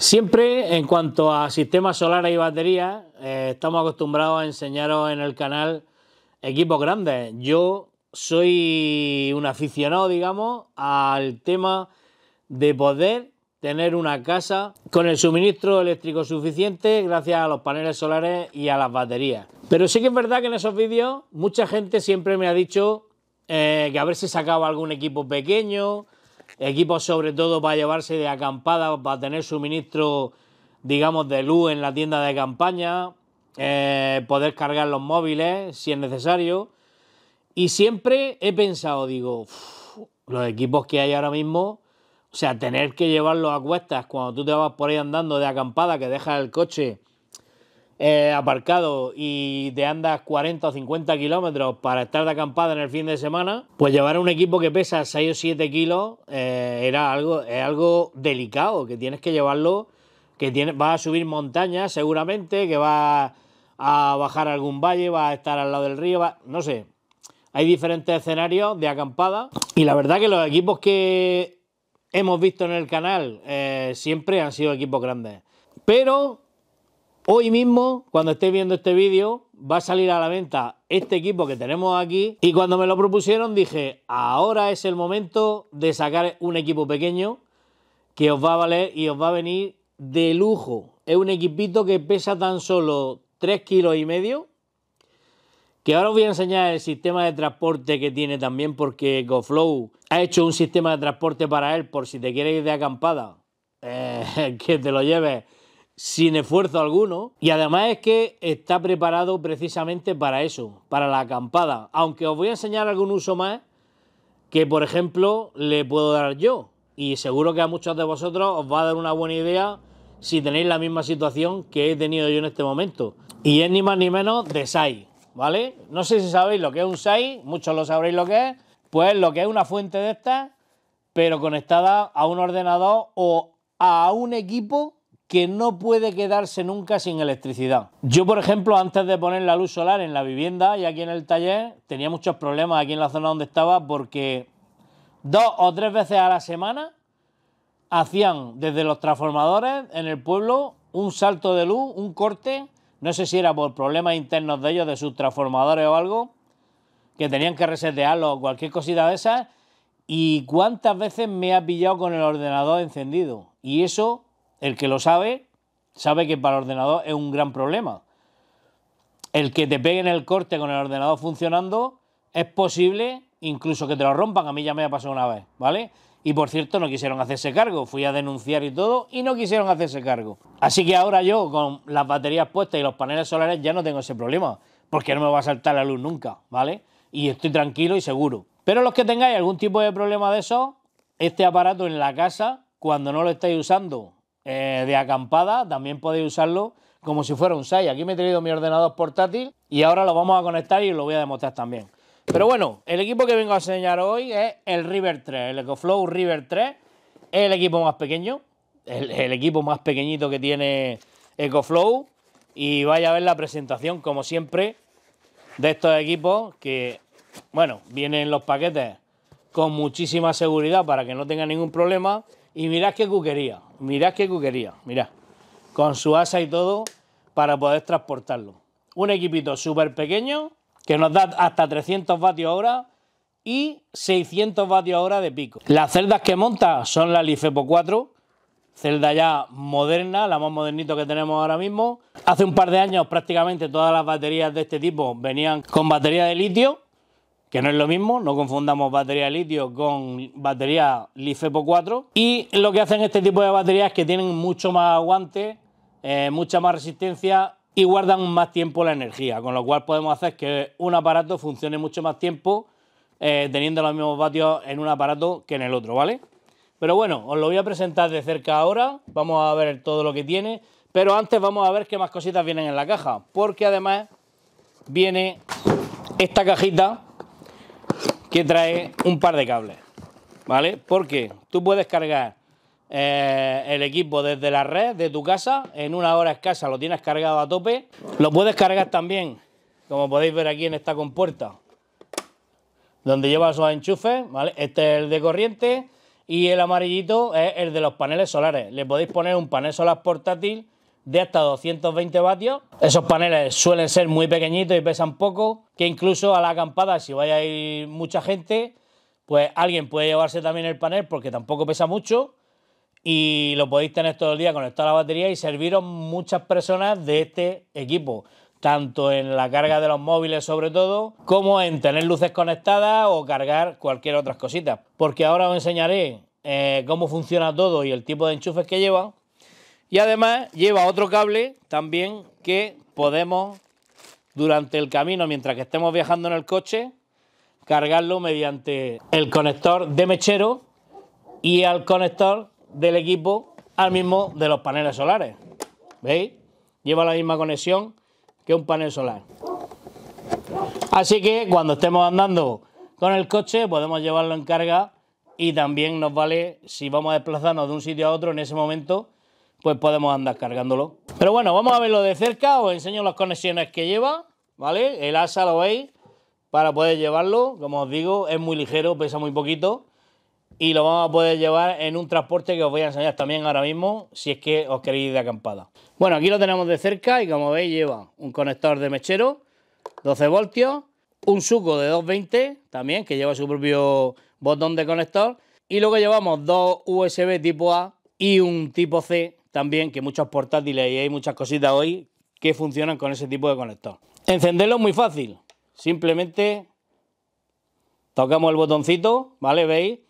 Siempre en cuanto a sistemas solares y baterías, estamos acostumbrados a enseñaros en el canal equipos grandes. Yo soy un aficionado, digamos, al tema de poder tener una casa con el suministro eléctrico suficiente gracias a los paneles solares y a las baterías. Pero sí que es verdad que en esos vídeos mucha gente siempre me ha dicho que a ver si sacaba algún equipo pequeño, equipos sobre todo para llevarse de acampada, para tener suministro, digamos, de luz en la tienda de campaña, poder cargar los móviles si es necesario. Y siempre he pensado, digo, los equipos que hay ahora mismo, o sea, tener que llevarlos a cuestas cuando tú te vas por ahí andando de acampada, que dejas el coche aparcado y te andas 40 o 50 kilómetros para estar de acampada en el fin de semana, pues llevar un equipo que pesa 6 o 7 kilos es algo delicado, que tienes que llevarlo, que vas a subir montañas seguramente, que vas a bajar a algún valle, vas a estar al lado del río, no sé. Hay diferentes escenarios de acampada y la verdad que los equipos que hemos visto en el canal siempre han sido equipos grandes. Pero hoy mismo, cuando estéis viendo este vídeo, va a salir a la venta este equipo que tenemos aquí. Y cuando me lo propusieron dije, ahora es el momento de sacar un equipo pequeño que os va a valer y os va a venir de lujo. Es un equipito que pesa tan solo 3,5 kilos, que ahora os voy a enseñar el sistema de transporte que tiene también, porque EcoFlow ha hecho un sistema de transporte para él por si te quieres ir de acampada, que te lo lleves sin esfuerzo alguno, y además es que está preparado precisamente para eso, para la acampada, aunque os voy a enseñar algún uso más que por ejemplo le puedo dar yo, y seguro que a muchos de vosotros os va a dar una buena idea si tenéis la misma situación que he tenido yo en este momento, y es ni más ni menos de SAI, ¿vale? No sé si sabéis lo que es un SAI, muchos lo sabréis lo que es, pues lo que es una fuente de estas, pero conectada a un ordenador o a un equipo que no puede quedarse nunca sin electricidad. Yo, por ejemplo, antes de poner la luz solar en la vivienda y aquí en el taller, tenía muchos problemas aquí en la zona donde estaba, porque 2 o 3 veces a la semana hacían desde los transformadores en el pueblo un salto de luz, un corte, no sé si era por problemas internos de ellos, de sus transformadores o algo, que tenían que resetearlo o cualquier cosita de esas, y cuántas veces me ha pillado con el ordenador encendido. Y eso, el que lo sabe, sabe que para el ordenador es un gran problema. El que te peguen el corte con el ordenador funcionando, es posible incluso que te lo rompan. A mí ya me ha pasado una vez, ¿vale? Y por cierto, no quisieron hacerse cargo. Fui a denunciar y todo, y no quisieron hacerse cargo. Así que ahora yo, con las baterías puestas y los paneles solares, ya no tengo ese problema, porque no me va a saltar la luz nunca, ¿vale? Y estoy tranquilo y seguro. Pero los que tengáis algún tipo de problema de eso, este aparato en la casa, cuando no lo estáis usando de acampada, también podéis usarlo como si fuera un SAI. Aquí me he traído mi ordenador portátil y ahora lo vamos a conectar y os lo voy a demostrar también. Pero bueno, el equipo que vengo a enseñar hoy es el River 3, el EcoFlow River 3. Es el equipo más pequeño, el equipo más pequeñito que tiene EcoFlow, y vaya a ver la presentación, como siempre, de estos equipos que, bueno, vienen los paquetes con muchísima seguridad para que no tengan ningún problema. Y mirad qué cuquería, mirad qué cuquería, mirad, con su asa y todo para poder transportarlo. Un equipito súper pequeño que nos da hasta 300 vatios hora y 600 vatios hora de pico. Las celdas que monta son la LiFePO4, celda ya moderna, la más modernita que tenemos ahora mismo. Hace un par de años prácticamente todas las baterías de este tipo venían con batería de litio, que no es lo mismo, no confundamos batería de litio con batería LiFePO4. Y lo que hacen este tipo de baterías es que tienen mucho más aguante, mucha más resistencia y guardan más tiempo la energía, con lo cual podemos hacer que un aparato funcione mucho más tiempo teniendo los mismos vatios en un aparato que en el otro, ¿vale? Pero bueno, os lo voy a presentar de cerca ahora, vamos a ver todo lo que tiene, pero antes vamos a ver qué más cositas vienen en la caja, porque además viene esta cajita que trae un par de cables, ¿vale? Porque tú puedes cargar el equipo desde la red de tu casa, en una hora escasa lo tienes cargado a tope. Lo puedes cargar también, como podéis ver aquí en esta compuerta, donde lleva sus enchufes, ¿vale? Este es el de corriente y el amarillito es el de los paneles solares. Le podéis poner un panel solar portátil de hasta 220 vatios. Esos paneles suelen ser muy pequeñitos y pesan poco, que incluso a la acampada, si vaya a ir mucha gente, pues alguien puede llevarse también el panel porque tampoco pesa mucho y lo podéis tener todo el día conectado a la batería y serviros muchas personas de este equipo, tanto en la carga de los móviles sobre todo, como en tener luces conectadas o cargar cualquier otras cositas. Porque ahora os enseñaré cómo funciona todo y el tipo de enchufes que lleva. Y además lleva otro cable también que podemos, durante el camino, mientras que estemos viajando en el coche, cargarlo mediante el conector de mechero y al conector del equipo al mismo de los paneles solares. ¿Veis? Lleva la misma conexión que un panel solar. Así que cuando estemos andando con el coche podemos llevarlo en carga y también nos vale si vamos a desplazarnos de un sitio a otro en ese momento, pues podemos andar cargándolo. Pero bueno, vamos a verlo de cerca, os enseño las conexiones que lleva, ¿vale? El asa lo veis para poder llevarlo, como os digo, es muy ligero, pesa muy poquito y lo vamos a poder llevar en un transporte que os voy a enseñar también ahora mismo si es que os queréis ir de acampada. Bueno, aquí lo tenemos de cerca y como veis lleva un conector de mechero, 12 voltios, un suco de 220 también, que lleva su propio botón de conector, y luego llevamos dos USB tipo A y un tipo C también, que muchos portátiles y hay muchas cositas hoy que funcionan con ese tipo de conector. Encenderlo es muy fácil, simplemente tocamos el botoncito, ¿vale? ¿Veis?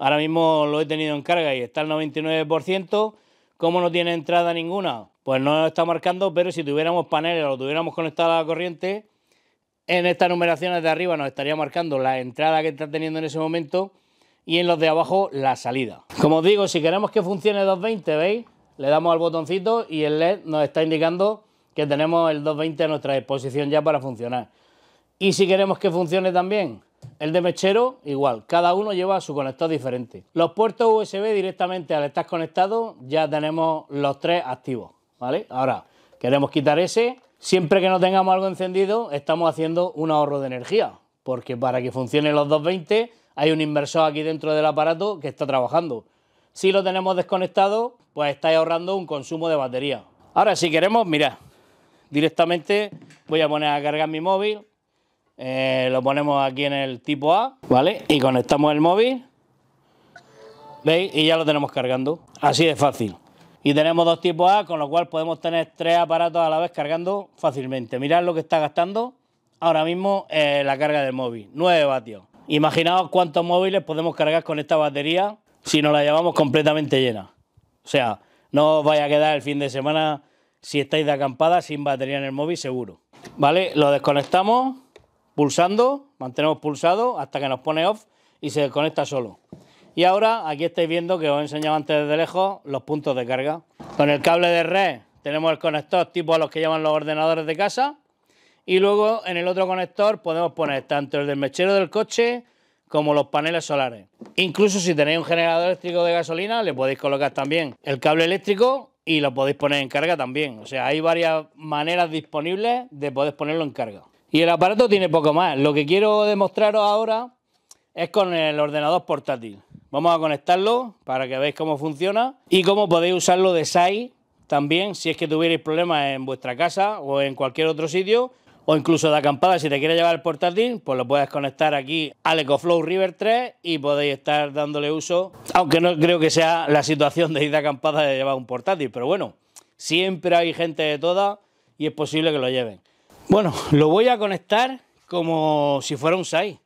Ahora mismo lo he tenido en carga y está al 99%. Como no tiene entrada ninguna, pues no está marcando, pero si tuviéramos paneles o lo tuviéramos conectado a la corriente, en estas numeraciones de arriba nos estaría marcando la entrada que está teniendo en ese momento y en los de abajo la salida. Como os digo, si queremos que funcione 220, ¿veis? Le damos al botoncito y el LED nos está indicando que tenemos el 220 a nuestra disposición ya para funcionar. Y si queremos que funcione también el de mechero, igual, cada uno lleva su conector diferente. Los puertos USB directamente al estar conectados ya tenemos los tres activos, ¿vale? Ahora queremos quitar ese. Siempre que no tengamos algo encendido estamos haciendo un ahorro de energía, porque para que funcionen los 220 hay un inversor aquí dentro del aparato que está trabajando. Si lo tenemos desconectado, pues estáis ahorrando un consumo de batería. Ahora si queremos, mirad, directamente voy a poner a cargar mi móvil. Lo ponemos aquí en el tipo A, ¿vale? Y conectamos el móvil, ¿veis? Y ya lo tenemos cargando, así de fácil. Y tenemos dos tipos A, con lo cual podemos tener tres aparatos a la vez cargando fácilmente. Mirad lo que está gastando ahora mismo la carga del móvil, 9 vatios. Imaginaos cuántos móviles podemos cargar con esta batería si nos la llevamos completamente llena. O sea, no os vaya a quedar el fin de semana, si estáis de acampada, sin batería en el móvil seguro. ¿Vale? Lo desconectamos pulsando, mantenemos pulsado hasta que nos pone off y se desconecta solo. Y ahora aquí estáis viendo que os he enseñado antes desde lejos los puntos de carga. Con el cable de red tenemos el conector tipo a los que llevan los ordenadores de casa y luego en el otro conector podemos poner tanto el del mechero del coche como los paneles solares. Incluso si tenéis un generador eléctrico de gasolina le podéis colocar también el cable eléctrico y lo podéis poner en carga también. O sea, hay varias maneras disponibles de poder ponerlo en carga. Y el aparato tiene poco más. Lo que quiero demostraros ahora es con el ordenador portátil. Vamos a conectarlo para que veáis cómo funciona y cómo podéis usarlo de SAI también si es que tuvierais problemas en vuestra casa o en cualquier otro sitio, o incluso de acampada, si te quieres llevar el portátil, pues lo puedes conectar aquí al EcoFlow River 3 y podéis estar dándole uso, aunque no creo que sea la situación de ir de acampada de llevar un portátil, pero bueno, siempre hay gente de toda y es posible que lo lleven. Bueno, lo voy a conectar como si fuera un SAI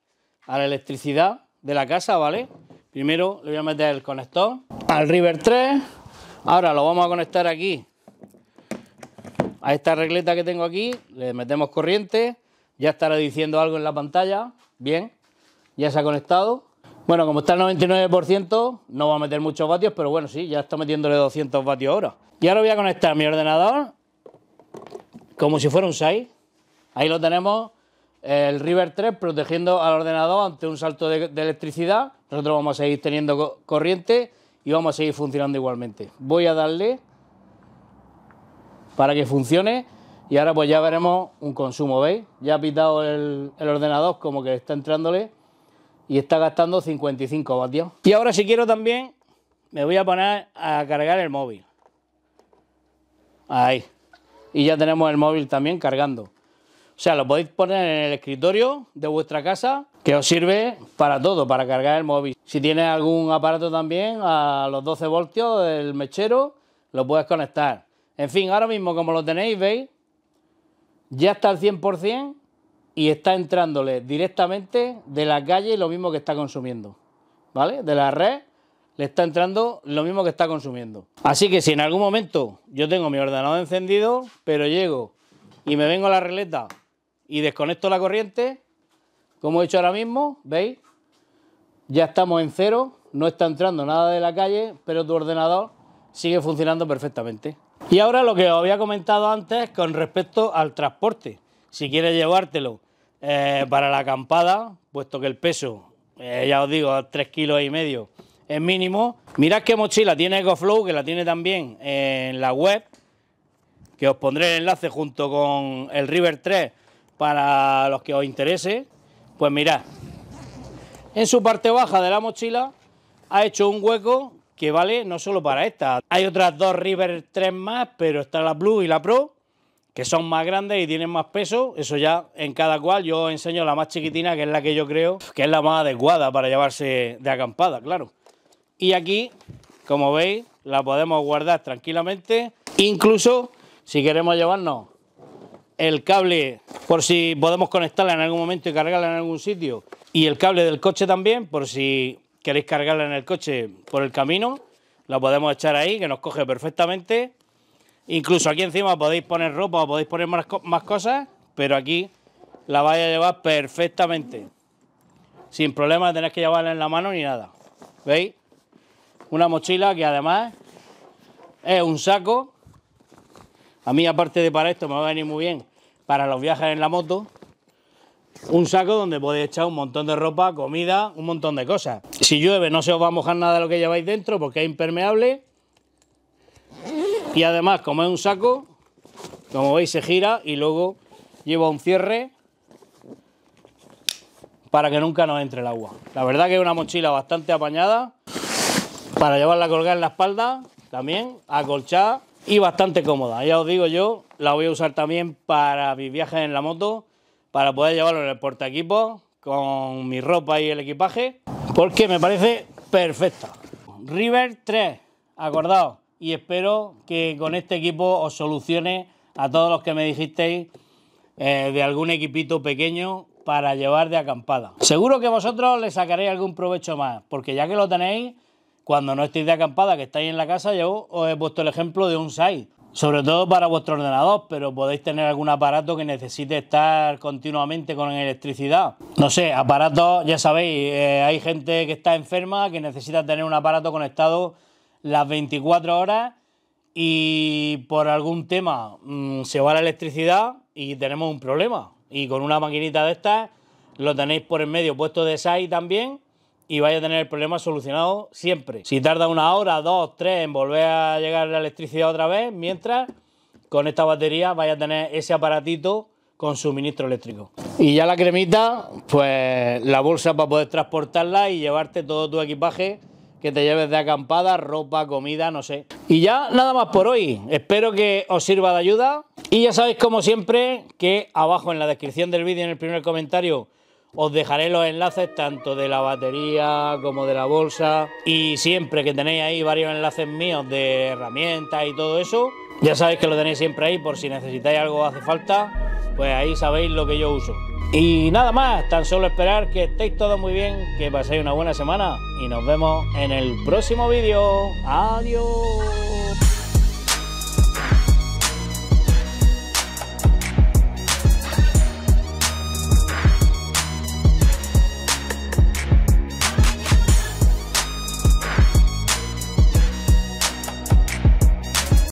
a la electricidad de la casa, ¿vale? Primero le voy a meter el conector al River 3. Ahora lo vamos a conectar aquí a esta regleta que tengo aquí. Le metemos corriente. Ya estará diciendo algo en la pantalla. Bien, ya se ha conectado. Bueno, como está al 99%, no va a meter muchos vatios, pero bueno, sí, ya está metiéndole 200 vatios ahora. Y ahora voy a conectar mi ordenador como si fuera un SAI. Ahí lo tenemos, el River 3 protegiendo al ordenador ante un salto de electricidad. Nosotros vamos a seguir teniendo corriente y vamos a seguir funcionando igualmente. Voy a darle para que funcione y ahora pues ya veremos un consumo, ¿veis? Ya ha pitado el ordenador como que está entrándole y está gastando 55 vatios. Y ahora, si quiero también, me voy a poner a cargar el móvil. Ahí. Y ya tenemos el móvil también cargando. O sea, lo podéis poner en el escritorio de vuestra casa, que os sirve para todo, para cargar el móvil. Si tienes algún aparato también a los 12 voltios del mechero, lo puedes conectar. En fin, ahora mismo, como lo tenéis, veis, ya está al 100% y está entrándole directamente de la calle lo mismo que está consumiendo, ¿vale? De la red le está entrando lo mismo que está consumiendo. Así que si en algún momento yo tengo mi ordenador encendido, pero llego y me vengo a la regleta y desconecto la corriente, como he hecho ahora mismo, ¿veis? Ya estamos en cero, no está entrando nada de la calle, pero tu ordenador sigue funcionando perfectamente. Y ahora lo que os había comentado antes con respecto al transporte. Si quieres llevártelo para la acampada, puesto que el peso, ya os digo, a 3,5 kilos es mínimo. Mirad qué mochila tiene EcoFlow, que la tiene también en la web, que os pondré el enlace junto con el River 3 para los que os interese. Pues mirad, en su parte baja de la mochila ha hecho un hueco que vale no solo para esta. Hay otras dos River 3 más, pero está la Blue y la Pro, que son más grandes y tienen más peso. Eso ya en cada cual. Yo os enseño la más chiquitina, que es la que yo creo que es la más adecuada para llevarse de acampada, claro. Y aquí, como veis, la podemos guardar tranquilamente. Incluso si queremos llevarnos el cable, por si podemos conectarla en algún momento y cargarla en algún sitio, y el cable del coche también, por si queréis cargarla en el coche por el camino, la podemos echar ahí, que nos coge perfectamente. Incluso aquí encima podéis poner ropa o podéis poner más cosas, pero aquí la vais a llevar perfectamente. Sin problema, tenéis que llevarla en la mano ni nada. ¿Veis? Una mochila que además es un saco. A mí, aparte de para esto, me va a venir muy bien para los viajes en la moto. Un saco donde podéis echar un montón de ropa, comida, un montón de cosas. Si llueve no se os va a mojar nada de lo que lleváis dentro, porque es impermeable. Y además, como es un saco, como veis, se gira y luego lleva un cierre para que nunca nos entre el agua. La verdad que es una mochila bastante apañada para llevarla a colgar en la espalda, también acolchada y bastante cómoda. Ya os digo yo, la voy a usar también para mis viajes en la moto, para poder llevarlo en el portaequipos con mi ropa y el equipaje, porque me parece perfecta. River 3, acordaos, y espero que con este equipo os solucione a todos los que me dijisteis de algún equipito pequeño para llevar de acampada. Seguro que vosotros le sacaréis algún provecho más, porque ya que lo tenéis, cuando no estéis de acampada, que estáis en la casa, yo os he puesto el ejemplo de un SAI, sobre todo para vuestro ordenador, pero podéis tener algún aparato que necesite estar continuamente con electricidad. No sé, aparatos, ya sabéis, hay gente que está enferma, que necesita tener un aparato conectado las 24 horas y por algún tema se va la electricidad y tenemos un problema. Y con una maquinita de estas lo tenéis por en medio puesto de SAI también, y vais a tener el problema solucionado siempre. Si tarda una hora, dos, tres en volver a llegar la electricidad otra vez, mientras con esta batería vais a tener ese aparatito con suministro eléctrico. Y ya la cremita, pues la bolsa para poder transportarla y llevarte todo tu equipaje que te lleves de acampada, ropa, comida, no sé. Y ya nada más por hoy. Espero que os sirva de ayuda. Y ya sabéis, como siempre, que abajo en la descripción del vídeo, en el primer comentario, os dejaré los enlaces tanto de la batería como de la bolsa. Y siempre que tenéis ahí varios enlaces míos de herramientas y todo eso, ya sabéis que lo tenéis siempre ahí por si necesitáis algo o hace falta, pues ahí sabéis lo que yo uso. Y nada más, tan solo esperar que estéis todos muy bien, que paséis una buena semana y nos vemos en el próximo vídeo. Adiós.